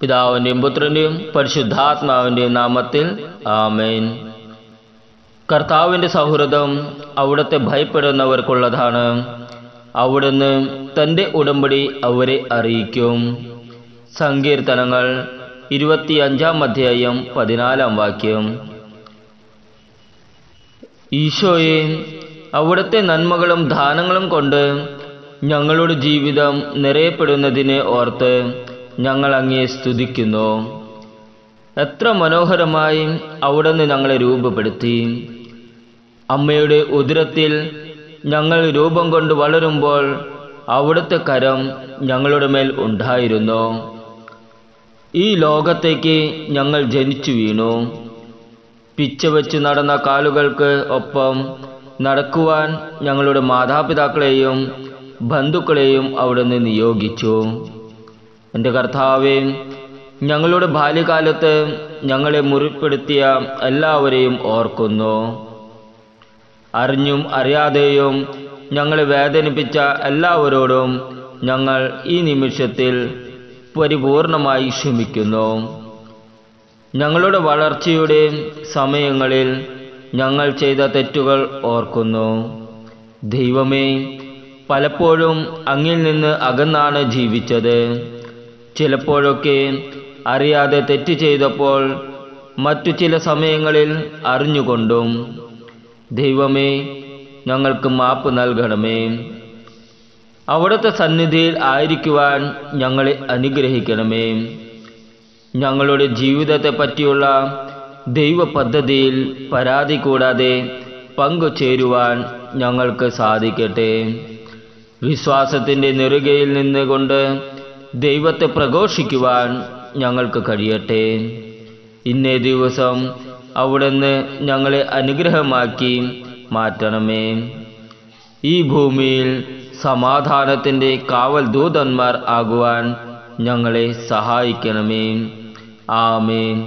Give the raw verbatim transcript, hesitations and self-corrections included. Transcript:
പിതാവിൻ്റെയും പുത്രൻ്റെയും പരിശുദ്ധാത്മാവിൻ്റെയും നാമത്തിൽ ആമേൻ. കർത്താവിൻ്റെ സൗഹൃദം അവിടുത്തെ ഭയപ്പെടുന്നവർക്കുള്ളതാണ്. അവിടുന്ന് തൻ്റെ ഉടമ്പടി അവരെ അറിയിക്കും. സങ്കീർത്തനങ്ങൾ ഇരുപത്തിയഞ്ചാം അധ്യായം പതിനാലാം വാക്യം. ഈശോയെ, അവിടുത്തെ നന്മകളും ദാനങ്ങളും കൊണ്ട് ഞങ്ങളുടെ ജീവിതം നിറയപ്പെടുന്നതിനെ ഓർത്ത് ഞങ്ങൾ അങ്ങേ സ്തുതിക്കുന്നു. എത്ര മനോഹരമായി അവിടുന്ന് ഞങ്ങളെ രൂപപ്പെടുത്തി. അമ്മയുടെ ഉദരത്തിൽ ഞങ്ങൾ രൂപം കൊണ്ട് വളരുമ്പോൾ അവിടുത്തെ കരം ഞങ്ങളുടെ മേൽ ഉണ്ടായിരുന്നു. ഈ ലോകത്തേക്ക് ഞങ്ങൾ ജനിച്ചു വീണു. പിച്ചവെച്ച് നടന്ന കാലുകൾക്ക് ഒപ്പം നടക്കുവാൻ ഞങ്ങളുടെ മാതാപിതാക്കളെയും ബന്ധുക്കളെയും അവിടുന്ന് നിയോഗിച്ചു. എൻ്റെ കർത്താവേ, ഞങ്ങളുടെ ബാല്യകാലത്ത് ഞങ്ങളെ മുറിപ്പെടുത്തിയ എല്ലാവരെയും ഓർക്കുന്നു. അറിഞ്ഞും അറിയാതെയും ഞങ്ങളെ വേദനിപ്പിച്ച എല്ലാവരോടും ഞങ്ങൾ ഈ നിമിഷത്തിൽ പരിപൂർണമായി ക്ഷമിക്കുന്നു. ഞങ്ങളുടെ വളർച്ചയുടെ സമയങ്ങളിൽ ഞങ്ങൾ ചെയ്ത തെറ്റുകൾ ഓർക്കുന്നു. ദൈവമേ, പലപ്പോഴും അങ്ങിൽ നിന്ന് അകന്നാണ് ജീവിച്ചത്. ചിലപ്പോഴൊക്കെ അറിയാതെ തെറ്റ് ചെയ്തപ്പോൾ, മറ്റു ചില സമയങ്ങളിൽ അറിഞ്ഞുകൊണ്ടും. ദൈവമേ, ഞങ്ങൾക്ക് മാപ്പ് നൽകണമേ. അവിടുത്തെ സന്നിധിയിൽ ആയിരിക്കുവാൻ ഞങ്ങളെ അനുഗ്രഹിക്കണമേ. ഞങ്ങളുടെ ജീവിതത്തെ പറ്റിയുള്ള ദൈവ പദ്ധതിയിൽ പരാതി കൂടാതെ പങ്കുചേരുവാൻ ഞങ്ങൾക്ക് സാധിക്കട്ടെ. വിശ്വാസത്തിൻ്റെ നെറുകയിൽ നിന്നുകൊണ്ട് ദൈവത്തെ പ്രഘോഷിക്കുവാൻ ഞങ്ങൾക്ക് കഴിയട്ടെ. ഇന്നേ ദിവസം അവിടുന്ന് ഞങ്ങളെ അനുഗ്രഹമാക്കി മാറ്റണമേ. ഈ ഭൂമിയിൽ സമാധാനത്തിൻ്റെ കാവൽ ദൂതന്മാർ ആകുവാൻ ഞങ്ങളെ സഹായിക്കണമേ. ആമേൻ.